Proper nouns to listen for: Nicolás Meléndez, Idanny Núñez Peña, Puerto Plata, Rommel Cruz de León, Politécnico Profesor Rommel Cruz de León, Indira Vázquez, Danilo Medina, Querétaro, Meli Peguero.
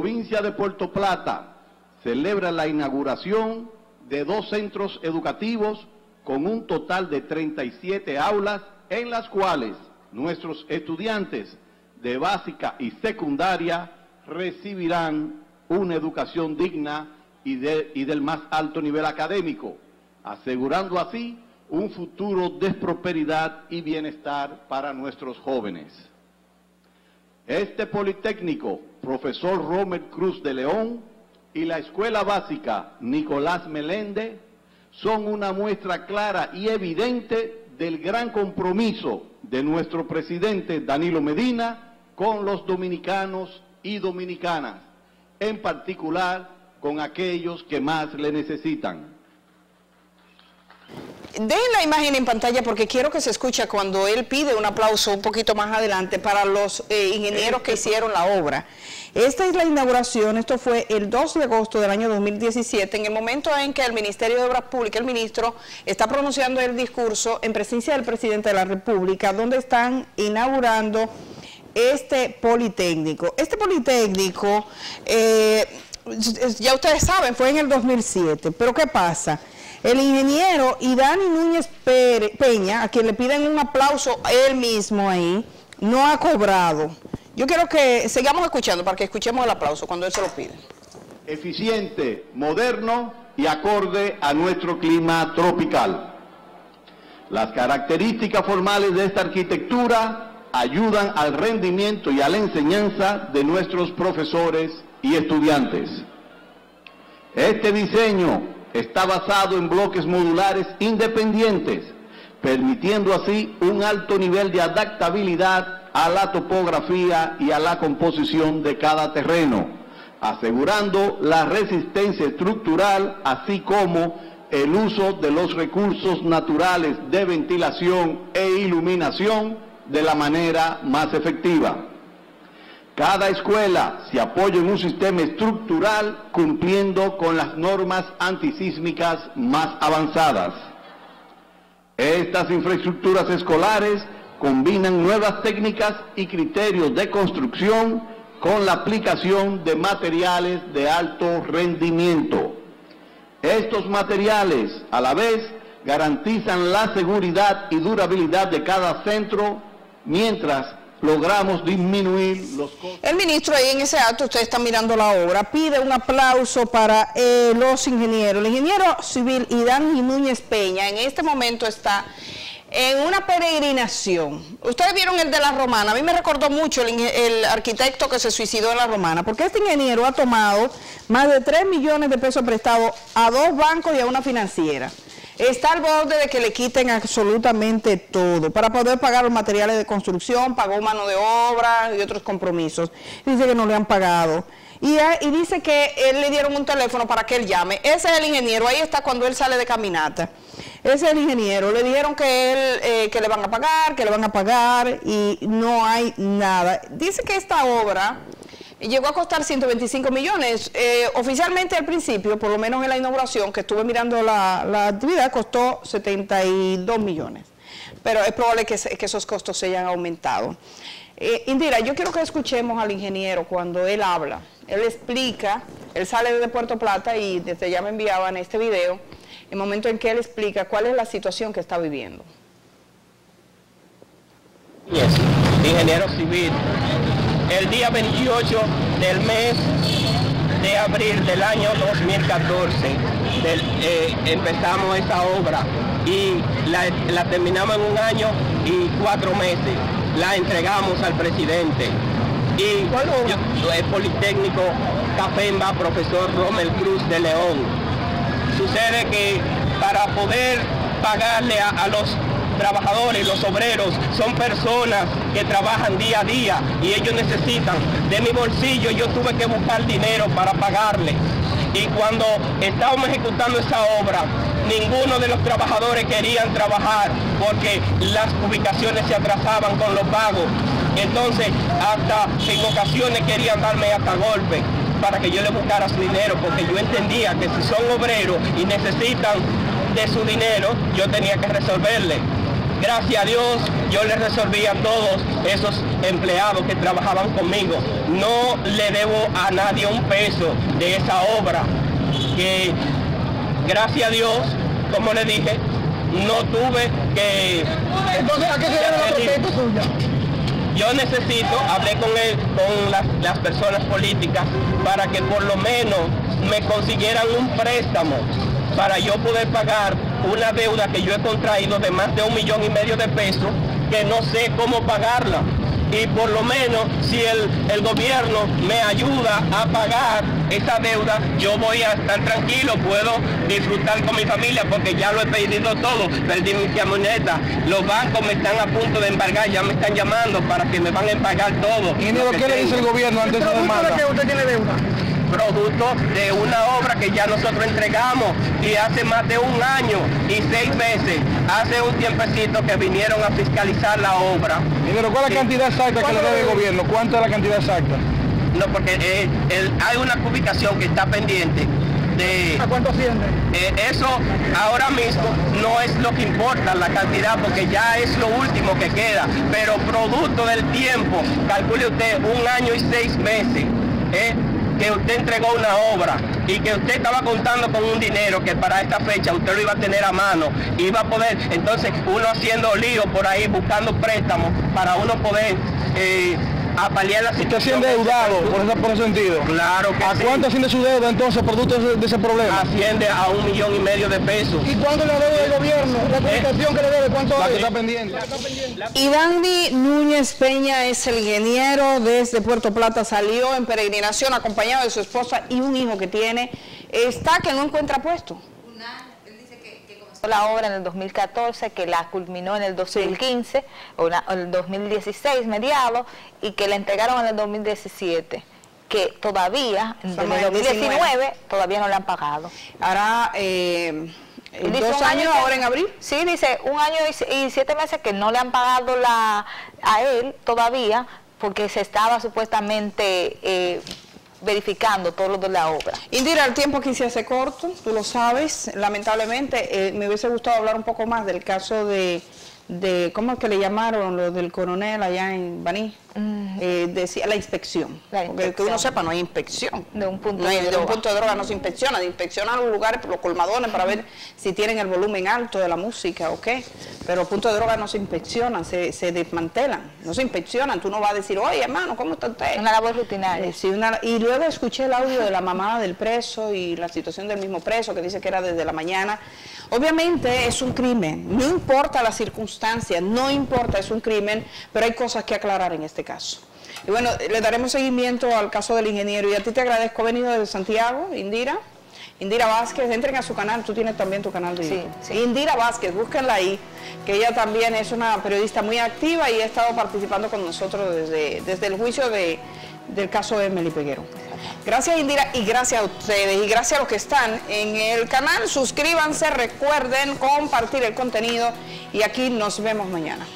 provincia de Puerto Plata celebra la inauguración de 2 centros educativos con un total de 37 aulas en las cuales nuestros estudiantes de básica y secundaria recibirán una educación digna y del más alto nivel académico, asegurando así un futuro de prosperidad y bienestar para nuestros jóvenes. Este Politécnico Profesor Rommel Cruz de León y la Escuela Básica Nicolás Meléndez son una muestra clara y evidente del gran compromiso de nuestro presidente Danilo Medina con los dominicanos y dominicanas, en particular con aquellos que más le necesitan. Dejen la imagen en pantalla porque quiero que se escuche cuando él pide un aplauso un poquito más adelante para los ingenieros que hicieron la obra. Esta es la inauguración, esto fue el 2 de agosto del año 2017, en el momento en que el Ministerio de Obras Públicas, el ministro, está pronunciando el discurso en presencia del presidente de la República, donde están inaugurando este Politécnico. Este Politécnico, ya ustedes saben, fue en el 2007, pero ¿qué pasa? El ingeniero Idanny Núñez Peña, a quien le piden un aplauso él mismo ahí, no ha cobrado. Yo quiero que sigamos escuchando para que escuchemos el aplauso cuando él se lo pide. Eficiente, moderno y acorde a nuestro clima tropical. Las características formales de esta arquitectura ayudan al rendimiento y a la enseñanza de nuestros profesores y estudiantes. Este diseño está basado en bloques modulares independientes, permitiendo así un alto nivel de adaptabilidad a la topografía y a la composición de cada terreno, asegurando la resistencia estructural, así como el uso de los recursos naturales de ventilación e iluminación de la manera más efectiva. Cada escuela se apoya en un sistema estructural cumpliendo con las normas antisísmicas más avanzadas. Estas infraestructuras escolares combinan nuevas técnicas y criterios de construcción con la aplicación de materiales de alto rendimiento. Estos materiales, a la vez, garantizan la seguridad y durabilidad de cada centro, mientras que logramos disminuir los costos. El ministro ahí en ese acto, ustedes están mirando la obra, pide un aplauso para los ingenieros. El ingeniero civil Idanny Núñez Peña en este momento está en una peregrinación. Ustedes vieron el de La Romana, a mí me recordó mucho el arquitecto que se suicidó en La Romana, porque este ingeniero ha tomado más de 3 millones de pesos prestados a 2 bancos y a una financiera. Está al borde de que le quiten absolutamente todo para poder pagar los materiales de construcción, pagó mano de obra y otros compromisos. Dice que no le han pagado. Y dice que él le dieron un teléfono para que él llame. Ese es el ingeniero, ahí está cuando él sale de caminata. Ese es el ingeniero, le dijeron que él que le van a pagar, y no hay nada. Dice que esta obra llegó a costar 125 millones. Oficialmente al principio, por lo menos en la inauguración, que estuve mirando la actividad, costó 72 millones. Pero es probable que esos costos se hayan aumentado. Indira, yo quiero que escuchemos al ingeniero cuando él habla. Él explica, él sale de Puerto Plata y desde ya me enviaban este video, el momento en que él explica cuál es la situación que está viviendo. Yes. Ingeniero civil. El día 28 del mes de abril del año 2014 empezamos esa obra y la terminamos en 1 año y 4 meses. La entregamos al presidente. Y el Politécnico Cafemba Profesor Rommel Cruz de León. Sucede que para poder pagarle a los trabajadores, los obreros, son personas que trabajan día a día y ellos necesitan. De mi bolsillo yo tuve que buscar dinero para pagarles. Y cuando estábamos ejecutando esa obra, ninguno de los trabajadores querían trabajar porque las publicaciones se atrasaban con los pagos. Entonces, hasta en ocasiones querían darme hasta golpe para que yo les buscara su dinero, porque yo entendía que si son obreros y necesitan de su dinero, yo tenía que resolverle. Gracias a Dios, yo les resolví a todos esos empleados que trabajaban conmigo. No le debo a nadie un peso de esa obra, que gracias a Dios, como le dije, no tuve que... Entonces, ¿a qué se debe la protesta suya? Yo necesito, hablé con él, con las personas políticas, para que por lo menos me consiguieran un préstamo para yo poder pagar una deuda que yo he contraído de más de 1,5 millones de pesos, que no sé cómo pagarla. Y por lo menos, si el gobierno me ayuda a pagar esa deuda, yo voy a estar tranquilo, puedo disfrutar con mi familia, porque ya lo he pedido todo, perdí mi camioneta, los bancos me están a punto de embargar, ya me están llamando para que me van a embargar todo. ¿Y qué le dice el gobierno antes de esa demanda? ¿Qué usted tiene deuda? Producto de una obra que ya nosotros entregamos y hace más de 1 año y 6 meses, hace un tiempecito que vinieron a fiscalizar la obra. Pero ¿cuál es la cantidad exacta que le debe el gobierno? ¿Cuánto es la cantidad exacta? No, porque hay una publicación que está pendiente. ¿A cuánto asciende? Eso ahora mismo no es lo que importa, la cantidad, porque ya es lo último que queda, pero producto del tiempo, calcule usted 1 año y 6 meses, que usted entregó una obra y que usted estaba contando con un dinero que para esta fecha usted lo iba a tener a mano, iba a poder, entonces uno haciendo lío por ahí, buscando préstamos para uno poder apalear la situación. ¿Usted siendo endeudado por ese sentido? Claro que sí. ¿A cuánto asciende su deuda entonces, producto de ese problema? Asciende a 1,5 millones de pesos. ¿Y cuánto le debe el gobierno? ¿La comunicación que le debe? ¿Cuánto la que está pendiente? Idanny Núñez Peña es el ingeniero desde Puerto Plata, salió en peregrinación acompañado de su esposa y un hijo que tiene, está que no encuentra puesto. La obra en el 2014, que la culminó en el 2015, o el 2016 mediado, y que la entregaron en el 2017, que todavía, desde el 2019, todavía no la han pagado. Ahora, ¿2 años ahora en abril? Sí, dice 1 año y 7 meses que no le han pagado a él todavía, porque se estaba supuestamente... verificando todo lo de la obra. Indira, el tiempo aquí se hace corto, tú lo sabes, lamentablemente. Me hubiese gustado hablar un poco más del caso de ¿cómo es que le llamaron? Lo del coronel allá en Baní. Decía la inspección. Porque que uno sepa, no hay inspección. De un punto, no hay, de un punto de droga no se inspecciona, de inspeccionar los lugares, los colmadones, para ver si tienen el volumen alto de la música o qué. Pero puntos de droga no se inspeccionan, se desmantelan, no se inspeccionan. Tú no vas a decir, oye, hermano, ¿cómo está usted? Una labor rutinaria. Sí, y luego escuché el audio de la mamá del preso y la situación del mismo preso, que dice que era desde la mañana. Obviamente es un crimen, no importa las circunstancias, no importa, es un crimen, pero hay cosas que aclarar en este caso. Y bueno, le daremos seguimiento al caso del ingeniero. Y a ti te agradezco, ha venido desde Santiago, Indira. Indira Vázquez, entren a su canal, tú tienes también tu canal de YouTube. Sí, sí. Indira Vázquez, búsquenla ahí, que ella también es una periodista muy activa y ha estado participando con nosotros desde el juicio del caso de Meli Peguero. Gracias, Indira, y gracias a ustedes, y gracias a los que están en el canal. Suscríbanse, recuerden compartir el contenido, y aquí nos vemos mañana.